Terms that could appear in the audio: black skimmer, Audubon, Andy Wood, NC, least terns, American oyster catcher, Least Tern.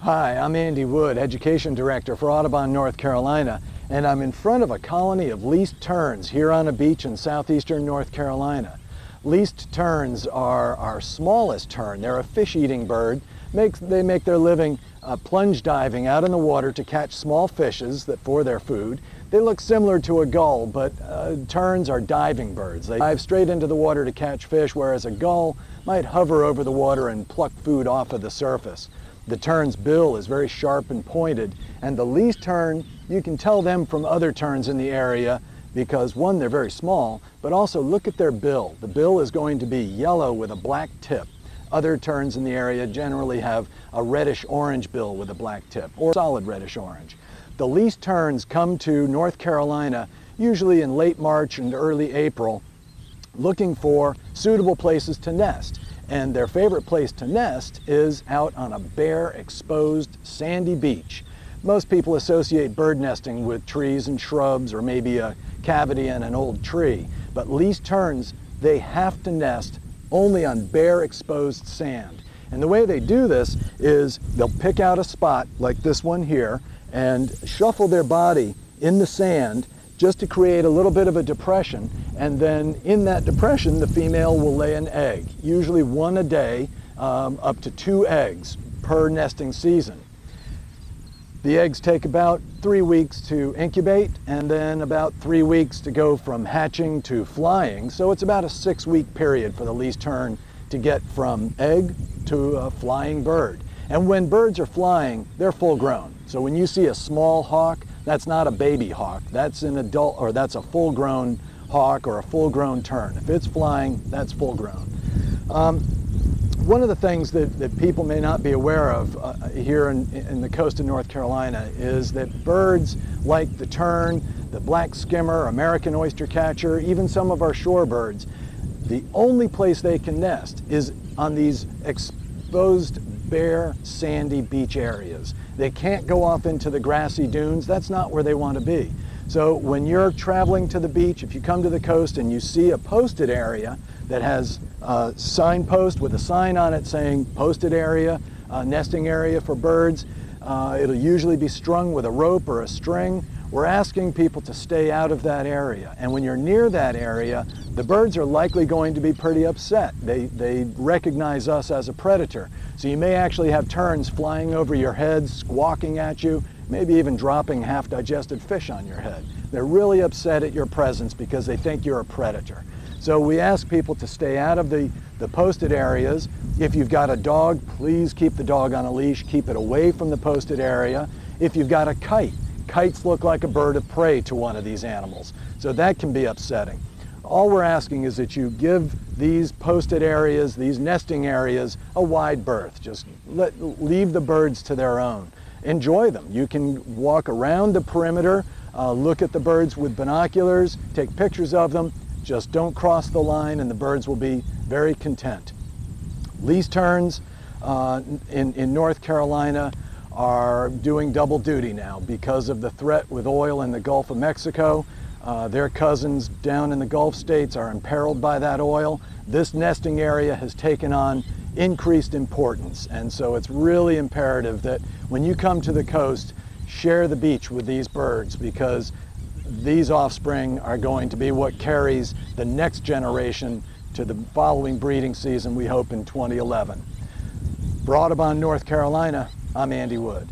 Hi, I'm Andy Wood, Education Director for Audubon, North Carolina, and I'm in front of a colony of least terns here on a beach in southeastern North Carolina. Least terns are our smallest tern. They're a fish-eating bird. They make their living plunge diving out in the water to catch small fishes for their food. They look similar to a gull, but terns are diving birds. They dive straight into the water to catch fish, whereas a gull might hover over the water and pluck food off of the surface. The tern's bill is very sharp and pointed, and the least tern, you can tell them from other terns in the area because, one, they're very small, but also look at their bill. The bill is going to be yellow with a black tip. Other terns in the area generally have a reddish-orange bill with a black tip, or solid reddish-orange. The least terns come to North Carolina usually in late March and early April looking for suitable places to nest. And their favorite place to nest is out on a bare, exposed, sandy beach. Most people associate bird nesting with trees and shrubs or maybe a cavity in an old tree. But least terns, they have to nest only on bare, exposed sand. And the way they do this is they'll pick out a spot like this one here and shuffle their body in the sand just to create a little bit of a depression, and then in that depression the female will lay an egg, usually one a day, up to 2 eggs per nesting season. The eggs take about 3 weeks to incubate and then about 3 weeks to go from hatching to flying, so it's about a 6-week period for the least tern to get from egg to a flying bird. And when birds are flying, they're full grown. So when you see a small hawk, that's not a baby hawk. That's an adult, or that's a full-grown hawk or a full-grown tern. If it's flying, that's full-grown. One of the things that people may not be aware of here in the coast of North Carolina is that birds like the tern, the black skimmer, American oyster catcher, even some of our shorebirds, the only place they can nest is on these exposed bare sandy beach areas. They can't go off into the grassy dunes. That's not where they want to be. So when you're traveling to the beach, if you come to the coast and you see a posted area that has a signpost with a sign on it saying posted area, nesting area for birds, it'll usually be strung with a rope or a string. We're asking people to stay out of that area. And when you're near that area, the birds are likely going to be pretty upset. They recognize us as a predator. So you may actually have terns flying over your head, squawking at you, maybe even dropping half-digested fish on your head. They're really upset at your presence because they think you're a predator. So we ask people to stay out of the posted areas. If you've got a dog, please keep the dog on a leash, keep it away from the posted area. If you've got a kite, kites look like a bird of prey to one of these animals, so that can be upsetting. All we're asking is that you give these posted areas, these nesting areas, a wide berth. Just leave the birds to their own. Enjoy them. You can walk around the perimeter, look at the birds with binoculars, take pictures of them. Just don't cross the line and the birds will be very content. Least terns in North Carolina are doing double duty now because of the threat with oil in the Gulf of Mexico. Their cousins down in the Gulf states are imperiled by that oil. This nesting area has taken on increased importance, and so it's really imperative that when you come to the coast, share the beach with these birds, because these offspring are going to be what carries the next generation to the following breeding season, we hope in 2011. For Audubon, North Carolina, I'm Andy Wood.